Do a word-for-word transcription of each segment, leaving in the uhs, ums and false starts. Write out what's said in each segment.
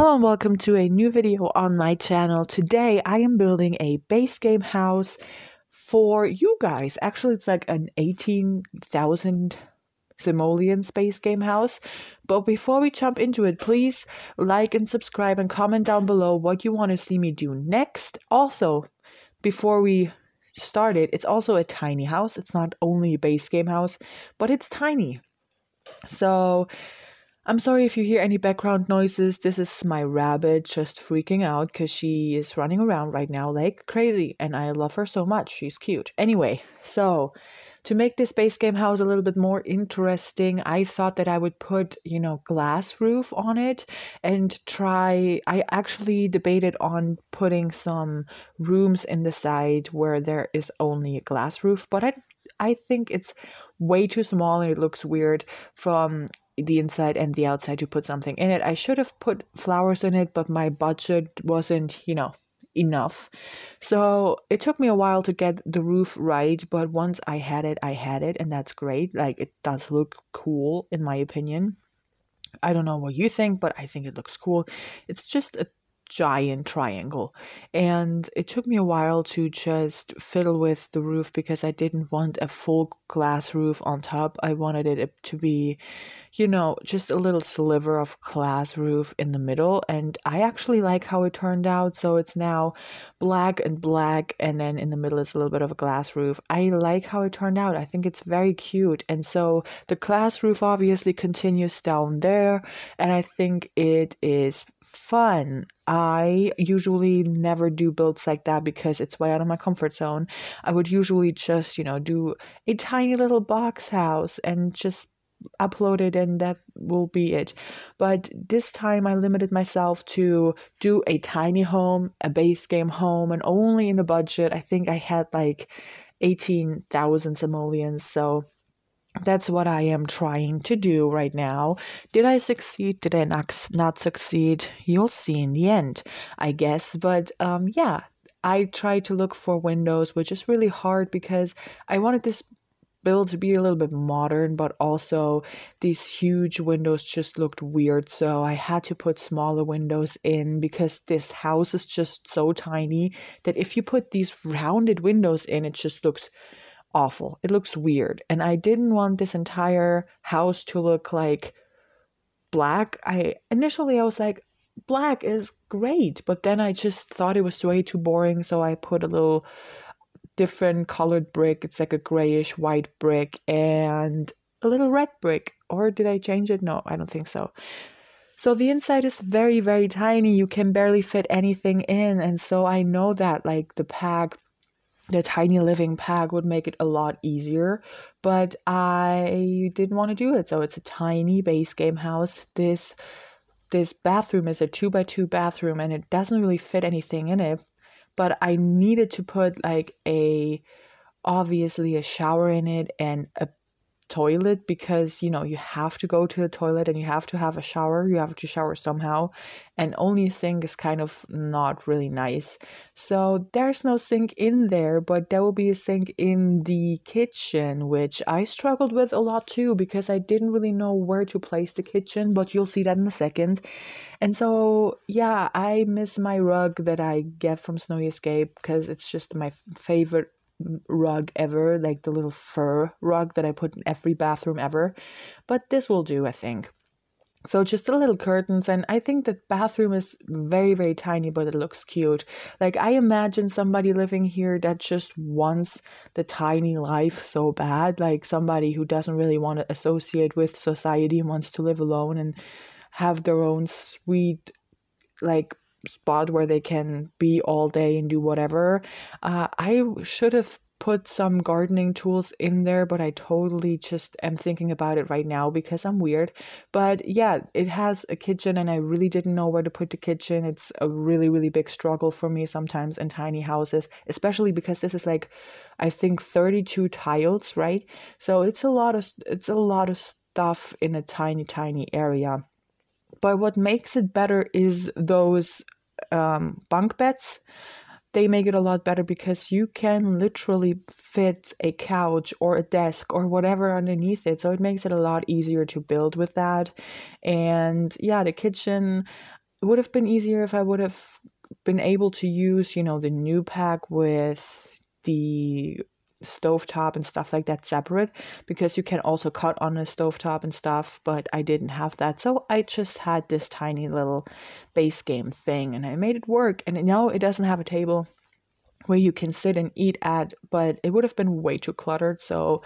Hello and welcome to a new video on my channel. Today I am building a base game house for you guys. Actually, it's like an eighteen thousand simoleon base game house. But before we jump into it, please like and subscribe and comment down below what you want to see me do next. Also, before we start it, it's also a tiny house. It's not only a base game house, but it's tiny. So I'm sorry if you hear any background noises. This is my rabbit just freaking out because she is running around right now like crazy and I love her so much. She's cute. Anyway, so to make this base game house a little bit more interesting, I thought that I would put, you know, glass roof on it and try, I actually debated on putting some rooms in the side where there is only a glass roof, but I, I think it's way too small and it looks weird from the inside and the outside to put something in it. I should have put flowers in it, but my budget wasn't, you know, enough. So it took me a while to get the roof right, but once I had it, I had it, and that's great. Like, it does look cool, in my opinion. I don't know what you think, but I think it looks cool. It's just a giant triangle, and it took me a while to just fiddle with the roof because I didn't want a full glass roof on top. I wanted it to be, you know, just a little sliver of glass roof in the middle, and I actually like how it turned out. So it's now black and black, and then in the middle is a little bit of a glass roof. I like how it turned out. I think it's very cute. And so the glass roof obviously continues down there, and I think it is fun. I usually never do builds like that because it's way out of my comfort zone. I would usually just, you know, do a tiny little box house and just upload it and that will be it. But this time I limited myself to do a tiny home, a base game home, and only in the budget. I think I had like eighteen thousand simoleons, so that's what I am trying to do right now. Did I succeed? Did I not, not succeed? You'll see in the end, I guess. But um, yeah, I tried to look for windows, which is really hard because I wanted this build to be a little bit modern, but also these huge windows just looked weird. So I had to put smaller windows in because this house is just so tiny that if you put these rounded windows in, it just looks awful. It looks weird. And I didn't want this entire house to look like black. I initially I was like, black is great, but then I just thought it was way too boring, so I put a little different colored brick. It's like a grayish white brick and a little red brick. Or did I change it? No, I don't think so. So the inside is very, very tiny. You can barely fit anything in. And so I know that like the pack The tiny living pack would make it a lot easier, but I didn't want to do it. So it's a tiny base game house. This this bathroom is a two by two bathroom and it doesn't really fit anything in it, but I needed to put like a, obviously a shower in it and a toilet because, you know, you have to go to the toilet and you have to have a shower. You have to shower somehow, and only a sink is kind of not really nice. So there's no sink in there, but there will be a sink in the kitchen, which I struggled with a lot too because I didn't really know where to place the kitchen, but you'll see that in a second. And so yeah, I miss my rug that I get from Snowy Escape because it's just my favorite rug ever, like the little fur rug that I put in every bathroom ever, but this will do, I think. So just a little curtains, and I think the bathroom is very, very tiny, but it looks cute. Like, I imagine somebody living here that just wants the tiny life so bad, like somebody who doesn't really want to associate with society and wants to live alone and have their own sweet like spot where they can be all day and do whatever. Uh, I should have put some gardening tools in there, but I totally just am thinking about it right now because I'm weird. But yeah, it has a kitchen and I really didn't know where to put the kitchen. It's a really, really big struggle for me sometimes in tiny houses, especially because this is like, I think thirty-two tiles, right? So it's a lot of, it's a lot of stuff in a tiny, tiny area. But what makes it better is those um, bunk beds. they make it a lot better because you can literally fit a couch or a desk or whatever underneath it. So it makes it a lot easier to build with that. And yeah, the kitchen would have been easier if I would have been able to use, you know, the new pack with the stovetop and stuff like that separate, because you can also cut on a stovetop and stuff, but I didn't have that, so I just had this tiny little base game thing and I made it work. And now it doesn't have a table where you can sit and eat at, but it would have been way too cluttered, so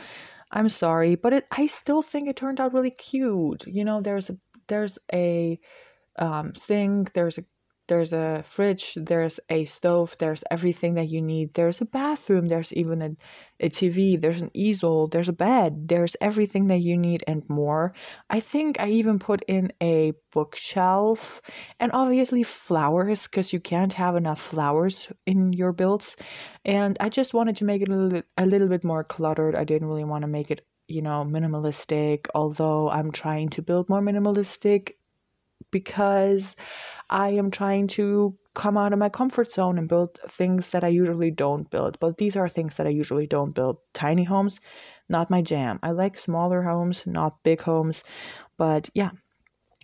I'm sorry, but it, I still think it turned out really cute. You know, there's a there's a um sink, there's a There's a fridge, there's a stove, there's everything that you need. There's a bathroom, there's even a, a T V, there's an easel, there's a bed, there's everything that you need and more. I think I even put in a bookshelf and obviously flowers, because you can't have enough flowers in your builds. And I just wanted to make it a little bit, a little bit more cluttered. I didn't really want to make it, you know, minimalistic, although I'm trying to build more minimalistic, because I am trying to come out of my comfort zone and build things that I usually don't build. But these are things that I usually don't build. Tiny homes, not my jam. I like smaller homes, not big homes. But yeah,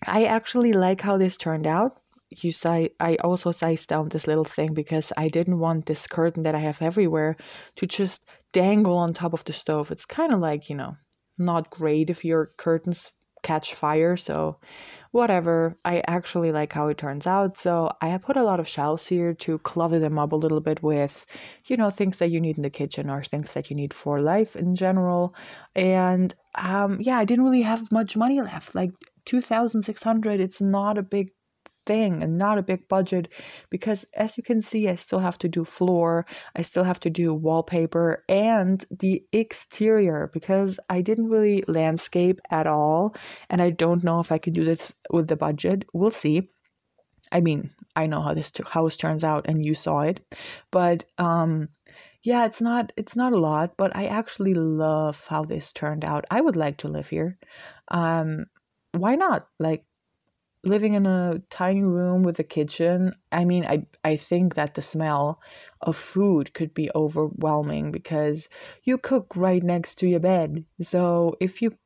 I actually like how this turned out. You si- I also sized down this little thing because I didn't want this curtain that I have everywhere to just dangle on top of the stove. It's kind of like, you know, not great if your curtains catch fire, so whatever. I actually like how it turns out, so I put a lot of shelves here to clutter them up a little bit with, you know, things that you need in the kitchen or things that you need for life in general. And um yeah, I didn't really have much money left, like two thousand six hundred. It's not a big thing and not a big budget, because as you can see, I still have to do floor, I still have to do wallpaper and the exterior, because I didn't really landscape at all, and I don't know if I can do this with the budget. We'll see. I mean, I know how this house turns out and you saw it, but um yeah, it's not it's not a lot, but I actually love how this turned out. I would like to live here. Um why not? Like, living in a tiny room with a kitchen, I mean, I, I think that the smell of food could be overwhelming because you cook right next to your bed. So if you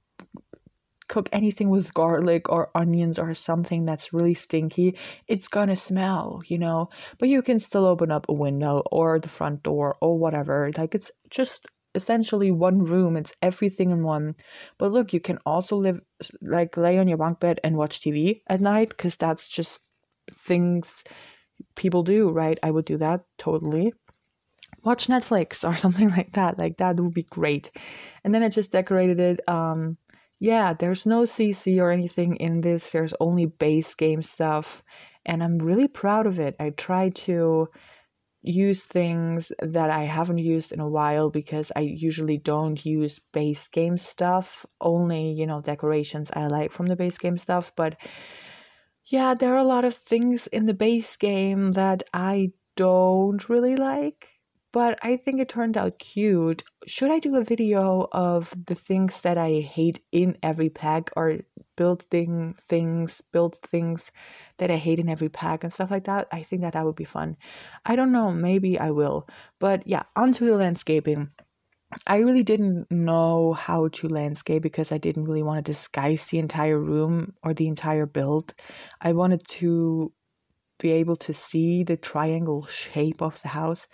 cook anything with garlic or onions or something that's really stinky, it's gonna smell, you know. But you can still open up a window or the front door or whatever. Like, it's just essentially one room, it's everything in one. But look, you can also live, like, lay on your bunk bed and watch T V at night, because that's just things people do, right? I would do that, totally. Watch Netflix or something like that. Like, that would be great. And then I just decorated it. Um yeah, there's no C C or anything in this, there's only base game stuff, and I'm really proud of it. I try to use things that I haven't used in a while, because I usually don't use base game stuff, only, you know, decorations I like from the base game stuff. But yeah, there are a lot of things in the base game that I don't really like, but I think it turned out cute. Should I do a video of the things that I hate in every pack, or building things, build things that I hate in every pack and stuff like that? I think that that would be fun. I don't know, maybe I will. But yeah, onto the landscaping. I really didn't know how to landscape because I didn't really want to disguise the entire room or the entire build. I wanted to be able to see the triangle shape of the house.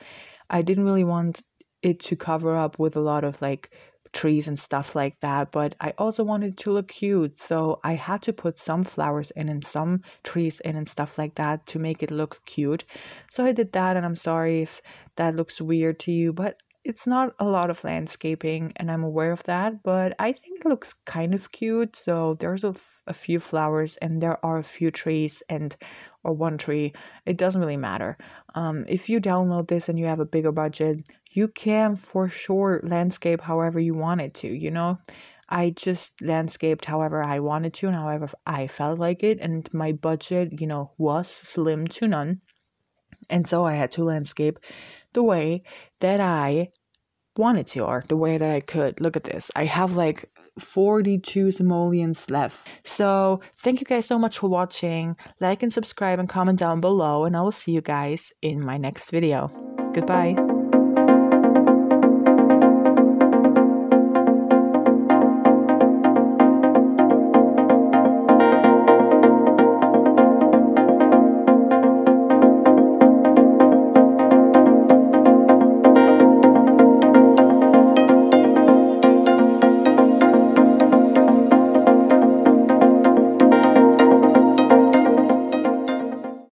I didn't really want it to cover up with a lot of, like, trees and stuff like that, but I also wanted to look cute, so I had to put some flowers in and some trees in and stuff like that to make it look cute. So I did that, and I'm sorry if that looks weird to you, but it's not a lot of landscaping, and I'm aware of that, but I think it looks kind of cute. So there's a, f a few flowers, and there are a few trees, and or one tree. It doesn't really matter. Um, if you download this and you have a bigger budget, you can for sure landscape however you want it to, you know. I just landscaped however I wanted to and however I felt like it, and my budget, you know, was slim to none. And so I had to landscape the way that I wanted to, or the way that I could. Look at this. I have like forty-two simoleons left. So thank you guys so much for watching. Like and subscribe and comment down below, and I will see you guys in my next video. Goodbye.